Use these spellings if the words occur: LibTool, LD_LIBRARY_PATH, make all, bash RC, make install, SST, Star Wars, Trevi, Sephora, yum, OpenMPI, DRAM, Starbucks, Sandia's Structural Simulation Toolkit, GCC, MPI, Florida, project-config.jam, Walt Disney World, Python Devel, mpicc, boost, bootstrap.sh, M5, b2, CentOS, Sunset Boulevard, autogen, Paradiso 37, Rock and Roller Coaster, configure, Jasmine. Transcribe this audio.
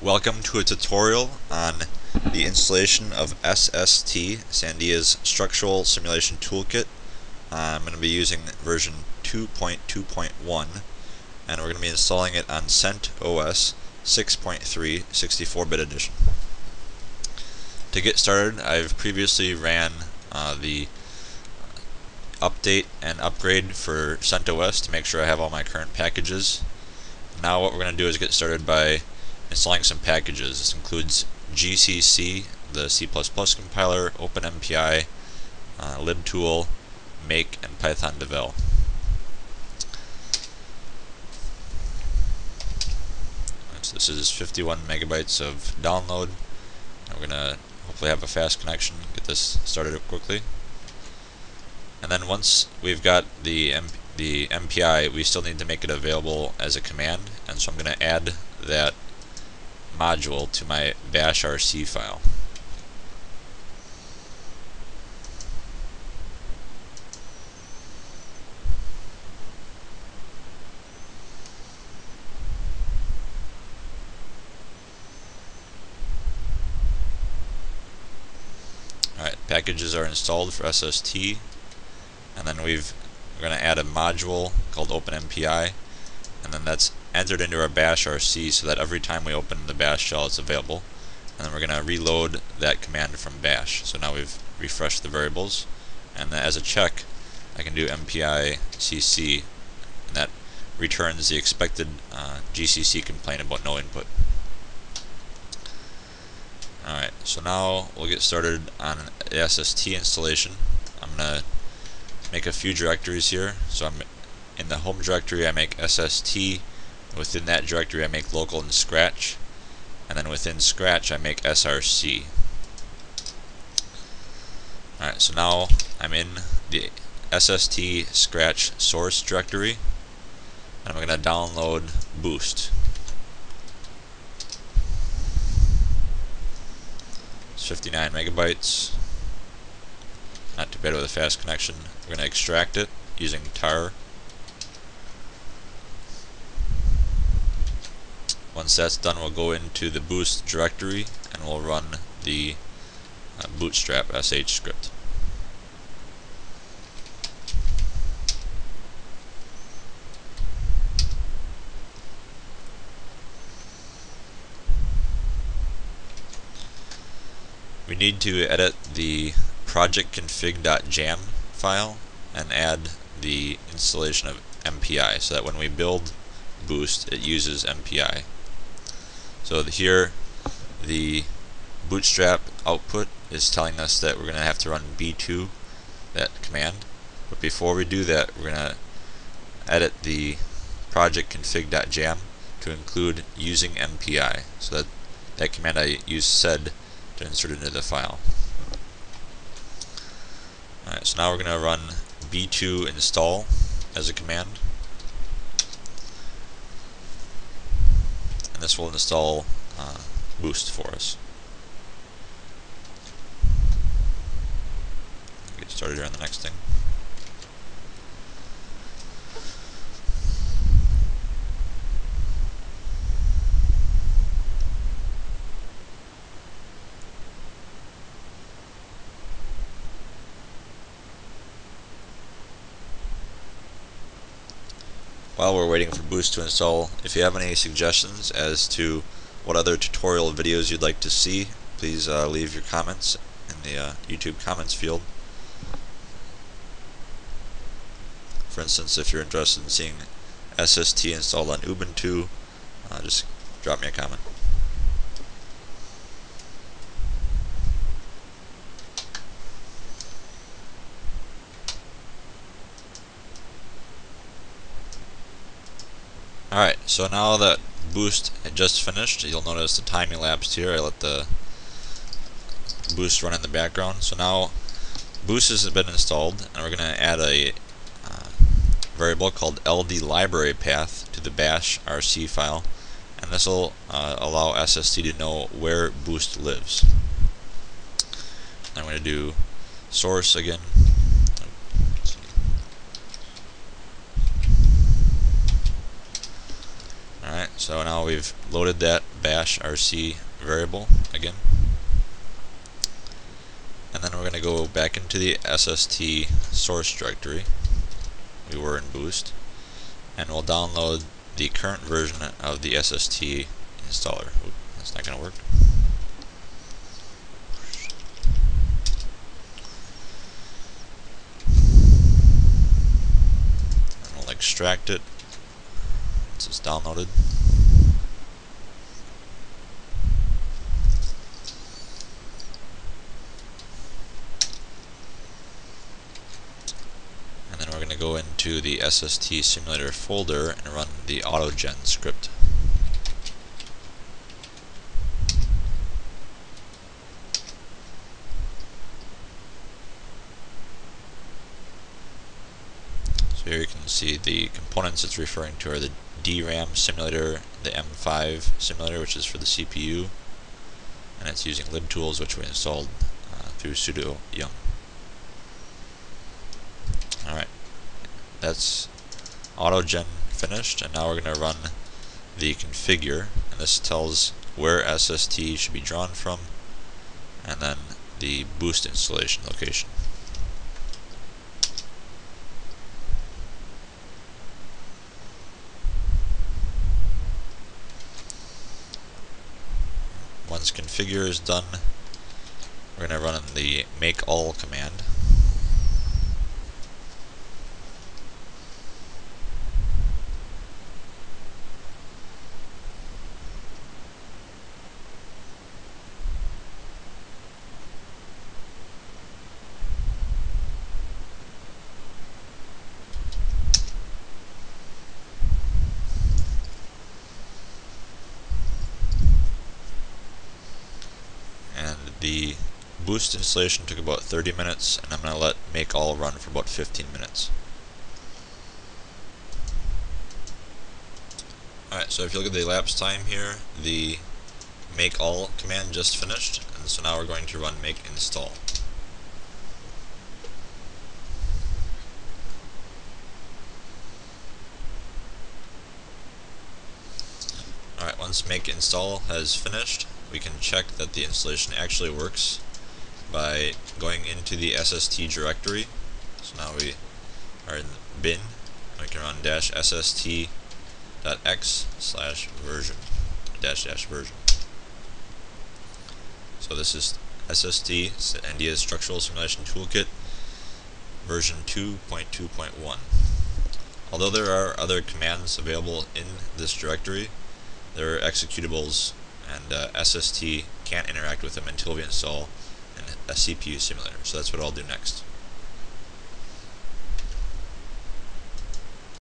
Welcome to a tutorial on the installation of SST, Sandia's Structural Simulation Toolkit. I'm going to be using version 2.2.1, and we're going to be installing it on CentOS 6.3 64-bit edition. To get started, I've previously ran the update and upgrade for CentOS to make sure I have all my current packages. Now what we're going to do is get started by installing some packages. This includes GCC, the C++ compiler, OpenMPI, LibTool, Make, and Python Devel. So this is 51 megabytes of download. We're going to hopefully have a fast connection, get this started up quickly. And then once we've got the MPI, we still need to make it available as a command, and so I'm going to add that module to my bash RC file. Alright, packages are installed for SST, and then we're going to add a module called OpenMPI, and then that's entered into our bash RC so that every time we open the bash shell it's available. And then we're going to reload that command from bash. So now we've refreshed the variables, and as a check I can do mpicc, and that returns the expected GCC complaint about no input. Alright, so now we'll get started on the SST installation. I'm going to make a few directories here. So I'm in the home directory, I make SST. Within that directory, I make local and scratch, and then within scratch, I make src. Alright, so now I'm in the SST scratch source directory, and I'm going to download boost. It's 59 megabytes, not too bad with a fast connection. We're going to extract it using tar. Once that's done, we'll go into the boost directory and we'll run the bootstrap.sh script. We need to edit the project-config.jam file and add the installation of MPI so that when we build Boost, it uses MPI. So here the bootstrap output is telling us that we're going to have to run b2, that command. But before we do that, we're going to edit the project-config.jam to include using MPI, so that command I use said to insert into the file. Alright, so now we're going to run b2 install as a command. And this will install Boost for us. Get started here on the next thing. While we're waiting for Boost to install, if you have any suggestions as to what other tutorial videos you'd like to see, please leave your comments in the YouTube comments field. For instance, if you're interested in seeing SST installed on Ubuntu, just drop me a comment. Alright, so now that Boost had just finished, you'll notice the time elapsed here. I let the Boost run in the background. So now Boost has been installed, and we're going to add a variable called LD_LIBRARY_PATH to the bash RC file, and this will allow SST to know where Boost lives. I'm going to do source again. So now we've loaded that bash RC variable again. And then we're going to go back into the SST source directory we were in Boost, and we'll download the current version of the SST installer. Oop, that's not going to work. And we'll extract it once it's downloaded. Go into the SST simulator folder and run the autogen script. So here you can see the components it's referring to are the DRAM simulator, the M5 simulator, which is for the CPU, and it's using LibTools, which we installed through sudo yum. Alright. That's autogen finished, and now we're going to run the configure, and this tells where SST should be drawn from and then the boost installation location. Once configure is done, we're going to run the make all command. The boost installation took about 30 minutes, and I'm going to let make all run for about 15 minutes. Alright, so if you look at the elapsed time here, the make all command just finished, and so now we're going to run make install. Alright, once make install has finished, we can check that the installation actually works by going into the SST directory. So now we are in the bin, and we can run -sst.x/version --version. So this is SST, Sandia's Structural Simulation Toolkit, version 2.2.1. Although there are other commands available in this directory, there are executables, and SST can't interact with them until we install a CPU simulator. So that's what I'll do next.